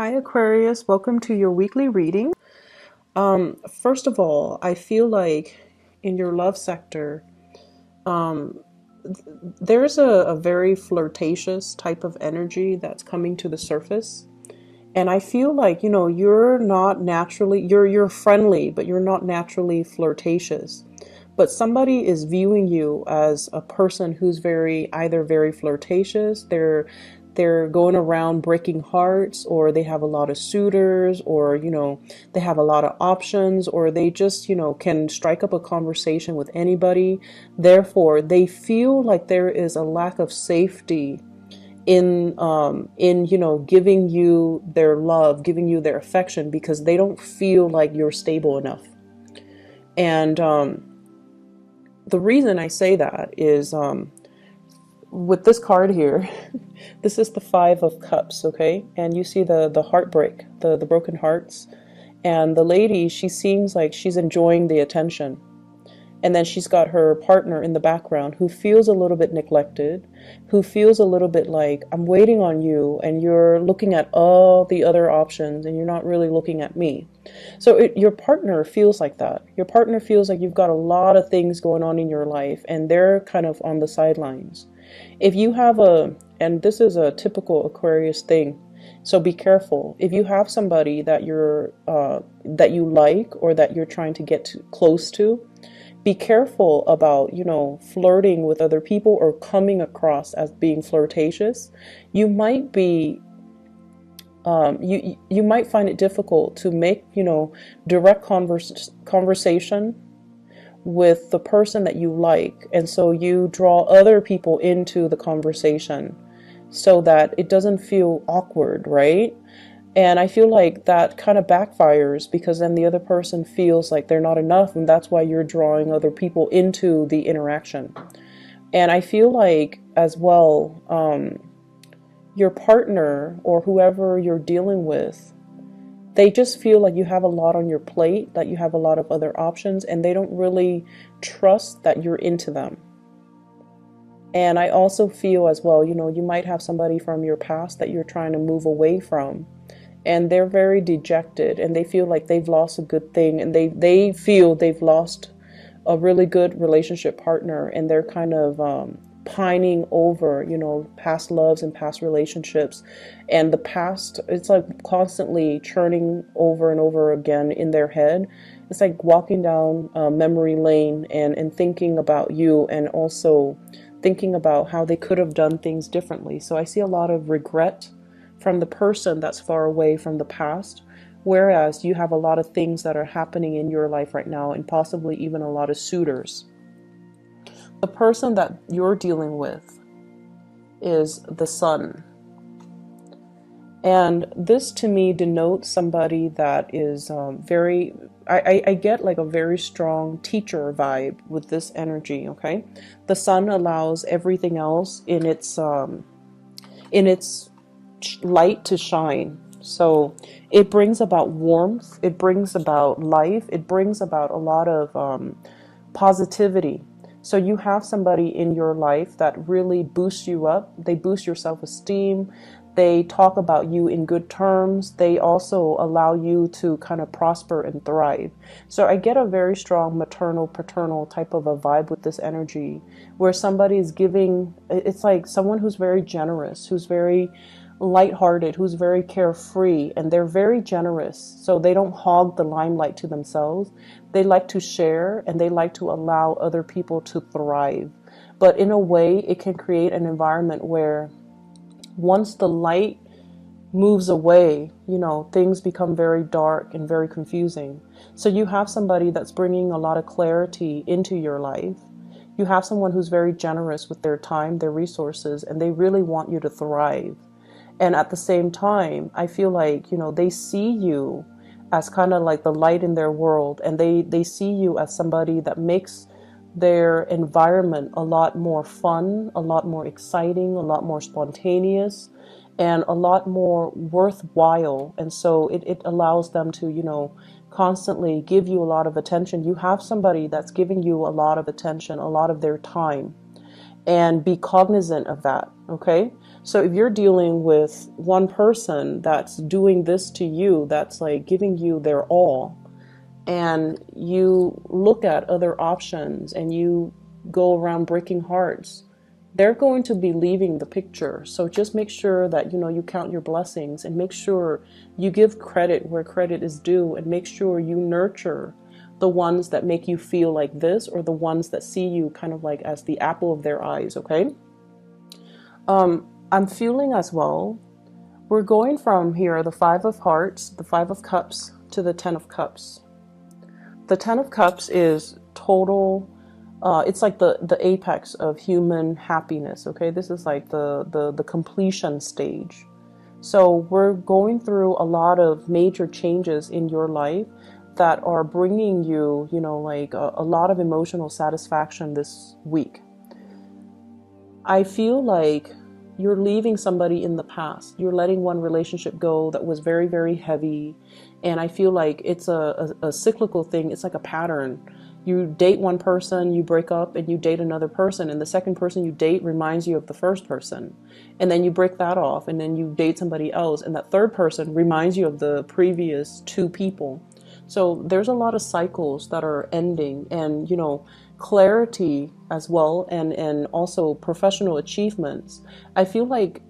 Hi Aquarius, welcome to your weekly reading. First of all, I feel like in your love sector, there's a very flirtatious type of energy that's coming to the surface. And I feel like, you know, you're not naturally, you're friendly, but you're not naturally flirtatious. But somebody is viewing you as a person who's either very flirtatious, they're going around breaking hearts, or they have a lot of suitors, or, you know, they have a lot of options, or they just, you know, can strike up a conversation with anybody. Therefore, they feel like there is a lack of safety in you know, giving you their love, giving you their affection, because they don't feel like you're stable enough. And the reason I say that is with this card here, this is the Five of Cups, okay? And you see the heartbreak, the broken hearts. And the lady, she seems like she's enjoying the attention. And then she's got her partner in the background who feels a little bit neglected, who feels a little bit like, I'm waiting on you and you're looking at all the other options and you're not really looking at me. So your partner feels like that. Your partner feels like you've got a lot of things going on in your life and they're kind of on the sidelines. If you have and this is a typical Aquarius thing, so be careful. If you have somebody that you like or that you're trying to get close to, be careful about, you know, flirting with other people or coming across as being flirtatious. You might be, you might find it difficult to make, you know, direct conversation with the person that you like, and so you draw other people into the conversation so that it doesn't feel awkward, right? And I feel like that kind of backfires, because then the other person feels like they're not enough, and that's why you're drawing other people into the interaction. And I feel like as well, your partner or whoever you're dealing with, they just feel like you have a lot on your plate, that you have a lot of other options, and they don't really trust that you're into them. And I also feel as well, you know, you might have somebody from your past that you're trying to move away from, and they're very dejected and they feel like they've lost a good thing, and they feel they've lost a really good relationship partner, and they're kind of pining over, you know, past loves and past relationships. And the past, it's like constantly churning over and over again in their head. It's like walking down memory lane and thinking about you, and also thinking about how they could have done things differently. So I see a lot of regret from the person that's far away from the past, whereas you have a lot of things that are happening in your life right now, and possibly even a lot of suitors. The person that you're dealing with is the Sun. And this to me denotes somebody that is very, I get like a very strong teacher vibe with this energy, okay? The Sun allows everything else in its light to shine. So it brings about warmth, it brings about life, it brings about a lot of positivity. So you have somebody in your life that really boosts you up. They boost your self-esteem. They talk about you in good terms. They also allow you to kind of prosper and thrive. So I get a very strong maternal, paternal type of a vibe with this energy, where somebody is giving, it's like someone who's very generous, who's very lighthearted, who's very carefree, and they're very generous. So they don't hog the limelight to themselves. They like to share, and they like to allow other people to thrive. But in a way, it can create an environment where once the light moves away, you know, things become very dark and very confusing. So you have somebody that's bringing a lot of clarity into your life. You have someone who's very generous with their time, their resources, and they really want you to thrive. And at the same time, I feel like, you know, they see you as kind of like the light in their world, and they see you as somebody that makes their environment a lot more fun, a lot more exciting, a lot more spontaneous, and a lot more worthwhile. And so it allows them to, you know, constantly give you a lot of attention. You have somebody that's giving you a lot of attention, a lot of their time, and be cognizant of that, okay? So if you're dealing with one person that's doing this to you, that's like giving you their all, and you look at other options and you go around breaking hearts, they're going to be leaving the picture. So just make sure that, you know, you count your blessings and make sure you give credit where credit is due, and make sure you nurture the ones that make you feel like this, or the ones that see you kind of like as the apple of their eyes, okay? I'm feeling as well, we're going from here, the Five of Hearts, the Five of Cups, to the Ten of Cups. The Ten of Cups is total, it's like the apex of human happiness, okay? This is like the completion stage. So we're going through a lot of major changes in your life that are bringing you, you know, like a lot of emotional satisfaction this week. I feel like you're leaving somebody in the past. You're letting one relationship go that was very, very heavy. And I feel like it's a cyclical thing. It's like a pattern. You date one person, you break up, and you date another person. And the second person you date reminds you of the first person. And then you break that off, and then you date somebody else. And that third person reminds you of the previous two people. So there's a lot of cycles that are ending, and, you know, clarity as well, and also professional achievements. I feel like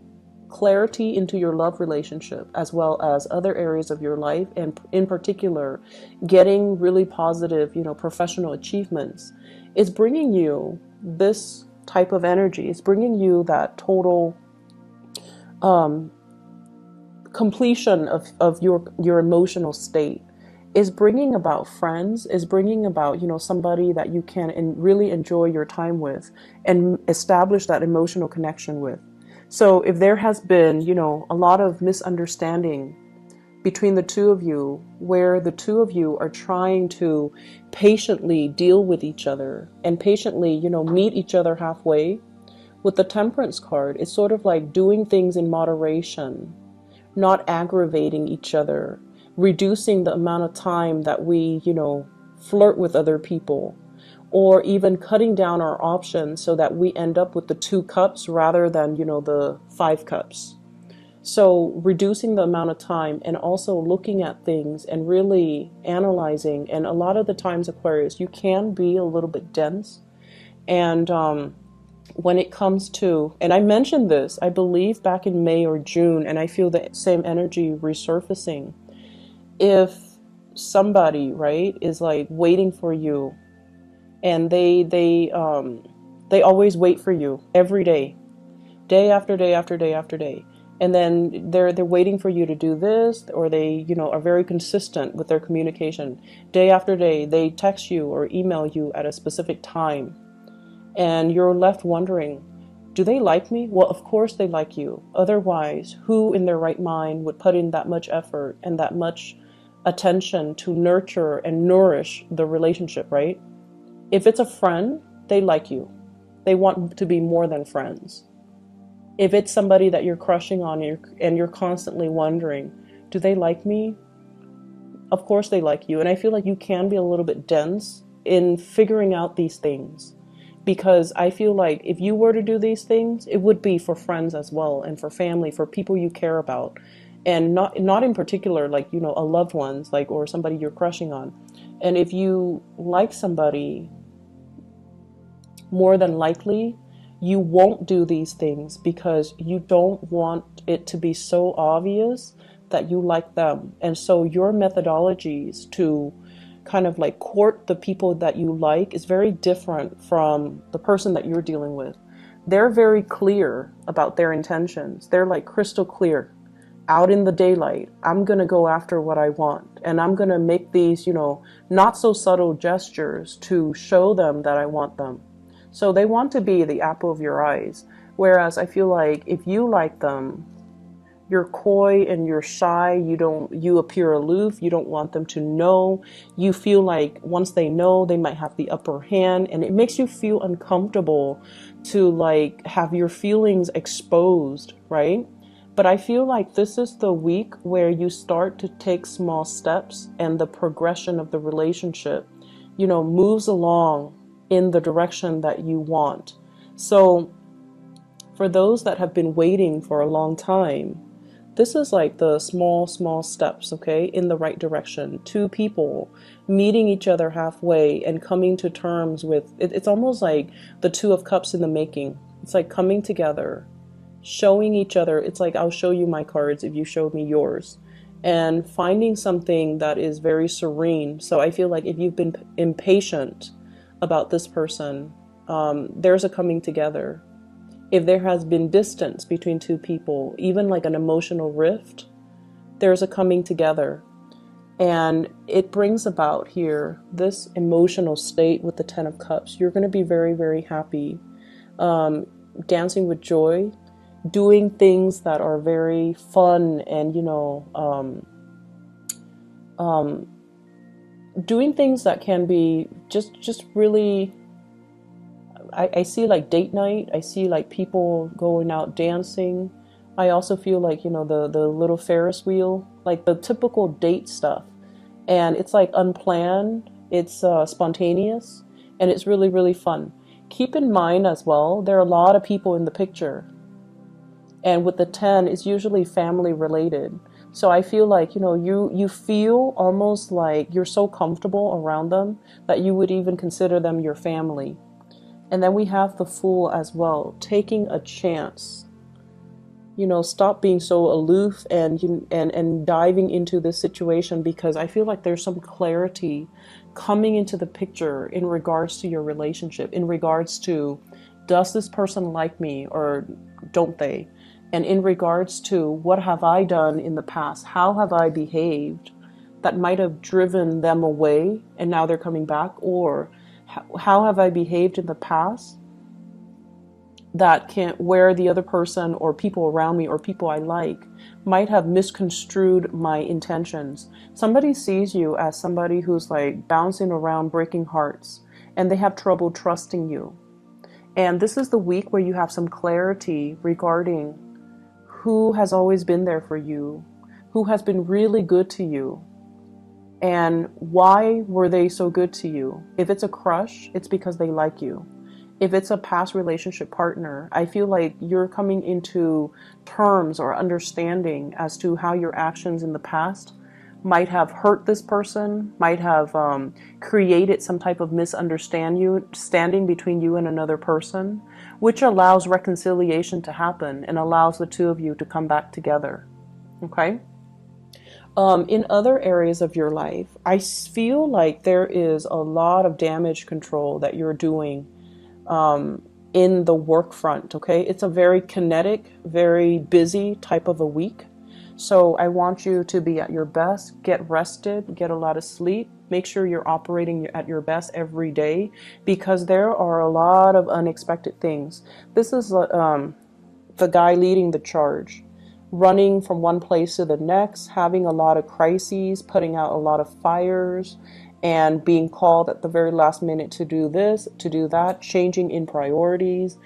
clarity into your love relationship as well as other areas of your life, and in particular, getting really positive, you know, professional achievements. It's bringing you this type of energy. It's bringing you that total completion of your emotional state. Is bringing about friends, is bringing about, you know, somebody that you can really enjoy your time with and establish that emotional connection with. So if there has been, you know, a lot of misunderstanding between the two of you, where the two of you are trying to patiently deal with each other and patiently, you know, meet each other halfway, with the Temperance card, it's sort of like doing things in moderation, not aggravating each other, reducing the amount of time that we, you know, flirt with other people, or even cutting down our options so that we end up with the 2 cups rather than, you know, the 5 cups. So reducing the amount of time, and also looking at things and really analyzing. And a lot of the times, Aquarius, you can be a little bit dense. And when it comes to, and I mentioned this, I believe back in May or June, and I feel the same energy resurfacing. If somebody, right, is like waiting for you, and they always wait for you every day, day after day after day after day, and then they're waiting for you to do this, or they, you know, are very consistent with their communication. Day after day, they text you or email you at a specific time, and you're left wondering, do they like me? Well, of course they like you. Otherwise, who in their right mind would put in that much effort and that much attention to nurture and nourish the relationship, right? If it's a friend, they like you. They want to be more than friends. If it's somebody that you're crushing on and you're constantly wondering, do they like me? Of course they like you. And I feel like you can be a little bit dense in figuring out these things, because I feel like if you were to do these things, it would be for friends as well, and for family, for people you care about, and not in particular, like, you know, a loved ones, like, or somebody you're crushing on. And if you like somebody, more than likely you won't do these things, because you don't want it to be so obvious that you like them. And so your methodologies to kind of like court the people that you like is very different from the person that you're dealing with. They're very clear about their intentions. They're like crystal clear, out in the daylight. I'm gonna go after what I want, and I'm gonna make these, you know, not so subtle gestures to show them that I want them. So they want to be the apple of your eyes. Whereas I feel like if you like them, you're coy and you're shy, you appear aloof, you don't want them to know. You feel like once they know, they might have the upper hand, and it makes you feel uncomfortable to like have your feelings exposed, right? But I feel like this is the week where you start to take small steps, and the progression of the relationship, you know, moves along in the direction that you want. So For those that have been waiting for a long time, this is like the small steps, okay, in the right direction. Two people meeting each other halfway and coming to terms with, it's almost like the Two of Cups in the making. It's like coming together, showing each other. It's like, I'll show you my cards if you show me yours. And finding something that is very serene. So I feel like if you've been impatient about this person, there's a coming together. If there has been distance between two people, even like an emotional rift, there's a coming together. And it brings about here this emotional state with the Ten of Cups. You're going to be very happy, dancing with joy, doing things that are very fun and, you know, doing things that can be just really, I see like date night. I see like people going out dancing. I also feel like, you know, the little Ferris wheel, like the typical date stuff. And it's like unplanned, it's spontaneous, and it's really fun. Keep in mind as well, there are a lot of people in the picture. And with the 10, it's usually family related. So I feel like, you know, you feel almost like you're so comfortable around them that you would even consider them your family. And then we have the Fool as well, taking a chance. You know, stop being so aloof and diving into this situation, because I feel like there's some clarity coming into the picture in regards to your relationship, in regards to, does this person like me or don't they? And in regards to, what have I done in the past? How have I behaved that might have driven them away and now they're coming back? Or how have I behaved in the past that can't, where the other person or people around me or people I like might have misconstrued my intentions? Somebody sees you as somebody who's like bouncing around, breaking hearts, and they have trouble trusting you. And this is the week where you have some clarity regarding who has always been there for you, who has been really good to you, and why were they so good to you. If it's a crush, it's because they like you. If it's a past relationship partner, I feel like you're coming into terms or understanding as to how your actions in the past might have hurt this person, might have created some type of misunderstanding between you and another person, which allows reconciliation to happen and allows the two of you to come back together, okay? In other areas of your life, I feel like there is a lot of damage control that you're doing in the work front, okay? It's a very kinetic, very busy type of a week. So I want you to be at your best, get rested, get a lot of sleep, make sure you're operating at your best every day, because there are a lot of unexpected things. This is the guy leading the charge, running from one place to the next, having a lot of crises, putting out a lot of fires, and being called at the very last minute to do this, to do that, changing in priorities,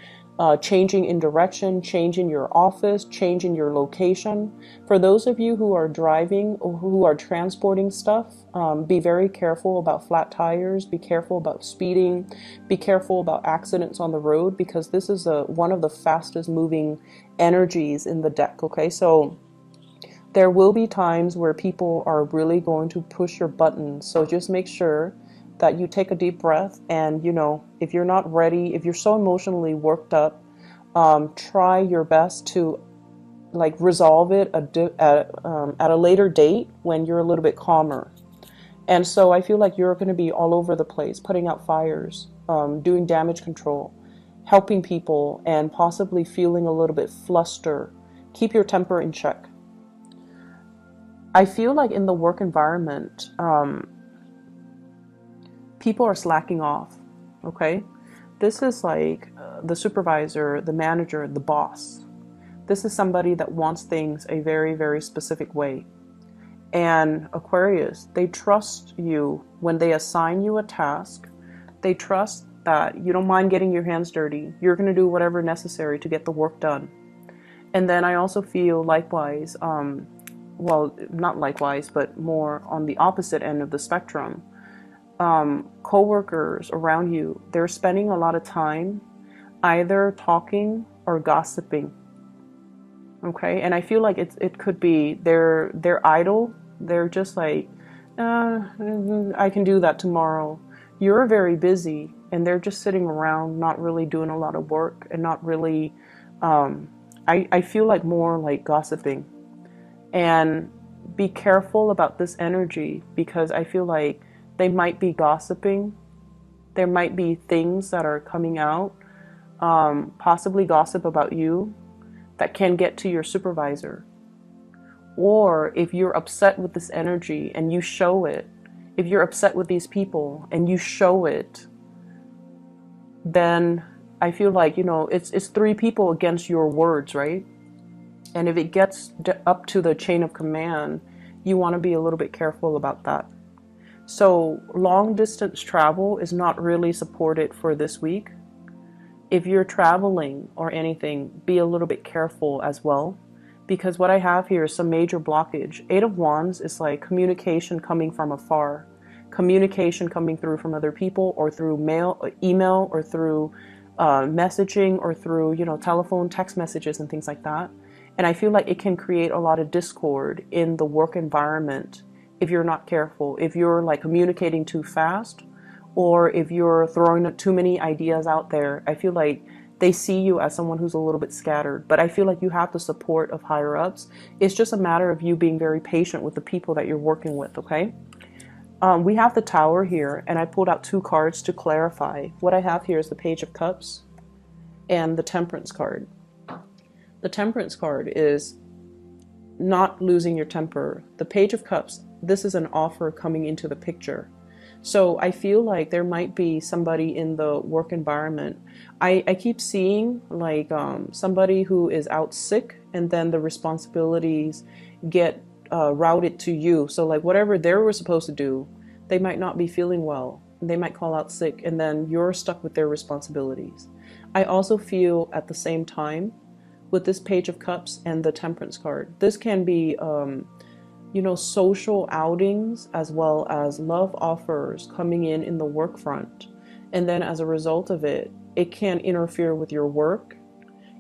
changing in direction, changing your office, changing your location. For those of you who are driving or who are transporting stuff, be very careful about flat tires, be careful about speeding, be careful about accidents on the road, because this is one of the fastest moving energies in the deck, okay? So there will be times where people are really going to push your buttons, so just make sure that you take a deep breath and, you know, if you're not ready, if you're so emotionally worked up, try your best to like resolve it at a later date when you're a little bit calmer. And so I feel like you're going to be all over the place, putting out fires, doing damage control, helping people, and possibly feeling a little bit flustered. Keep your temper in check. I feel like in the work environment, people are slacking off, okay? This is like the supervisor, the manager, the boss. This is somebody that wants things a very specific way. And Aquarius, they trust you when they assign you a task. They trust that you don't mind getting your hands dirty. You're gonna do whatever necessary to get the work done. And then I also feel likewise, well, not likewise, but more on the opposite end of the spectrum. Co-workers around you, they're spending a lot of time either talking or gossiping. Okay, and I feel like it could be they're idle. They're just like, I can do that tomorrow. You're very busy, and they're just sitting around, not really doing a lot of work, and not really. I feel like more like gossiping, and be careful about this energy, because I feel like they might be gossiping. There might be things that are coming out, possibly gossip about you, that can get to your supervisor. Or if you're upset with this energy and you show it, if you're upset with these people and you show it, then I feel like, you know, it's three people against your words, right? And if it gets up to the chain of command, you want to be a little bit careful about that. So long distance travel is not really supported for this week. If you're traveling or anything, be a little bit careful as well. Because what I have here is some major blockage. Eight of Wands is like communication coming from afar. Communication coming through from other people, or through mail, or email, or through messaging, or through, you know, telephone, text messages and things like that. And I feel like it can create a lot of discord in the work environment if you're not careful. If you're like communicating too fast, or if you're throwing too many ideas out there, I feel like they see you as someone who's a little bit scattered. But I feel like you have the support of higher ups. It's just a matter of you being very patient with the people that you're working with, okay? We have the Tower here, and I pulled out two cards to clarify. What I have here is the Page of Cups and the Temperance card. The Temperance card is not losing your temper. The Page of Cups, this is an offer coming into the picture. So I feel like there might be somebody in the work environment. I keep seeing like somebody who is out sick, and then the responsibilities get routed to you. So like whatever they were supposed to do, they might not be feeling well. They might call out sick, and then you're stuck with their responsibilities. I also feel at the same time with this Page of Cups and the Temperance card, this can be you know, social outings as well as love offers coming in the work front. And then as a result of it, it can interfere with your work.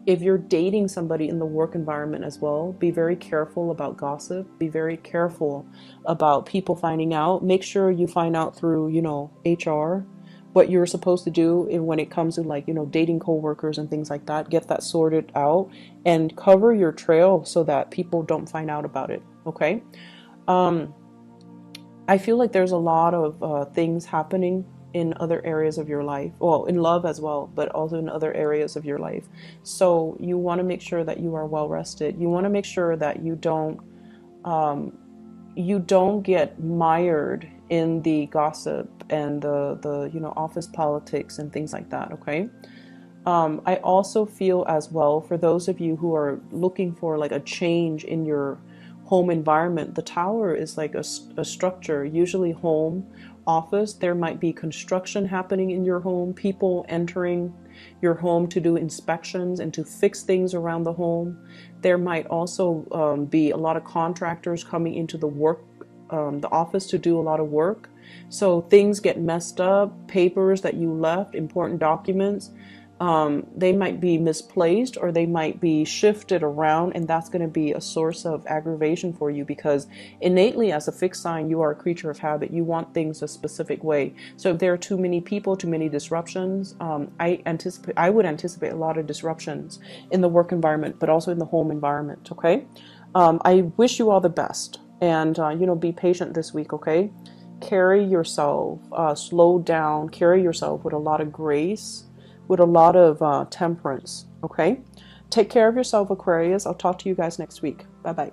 If you're dating somebody in the work environment as well, be very careful about gossip. Be very careful about people finding out. Make sure you find out through, you know, HR, what you're supposed to do when it comes to, like, you know, dating coworkers and things like that. Get that sorted out and cover your trail so that people don't find out about it. Okay, I feel like there's a lot of things happening in other areas of your life, well, in love as well, but also in other areas of your life. So you want to make sure that you are well rested. You want to make sure that you don't get mired in the gossip and the you know, office politics and things like that. Okay. I also feel as well, for those of you who are looking for like a change in your home environment, the Tower is like a structure, usually home, office. There might be construction happening in your home, people entering your home to do inspections and to fix things around the home. There might also be a lot of contractors coming into the work, the office, to do a lot of work. So things get messed up, papers that you left, important documents. They might be misplaced, or they might be shifted around, and that's going to be a source of aggravation for you, because innately as a fixed sign, you are a creature of habit. You want things a specific way. So if there are too many people, too many disruptions, I would anticipate a lot of disruptions in the work environment, but also in the home environment. Okay. I wish you all the best, and you know, be patient this week. Okay. Carry yourself, slow down, carry yourself with a lot of grace, with a lot of temperance, okay? Take care of yourself, Aquarius. I'll talk to you guys next week. Bye-bye.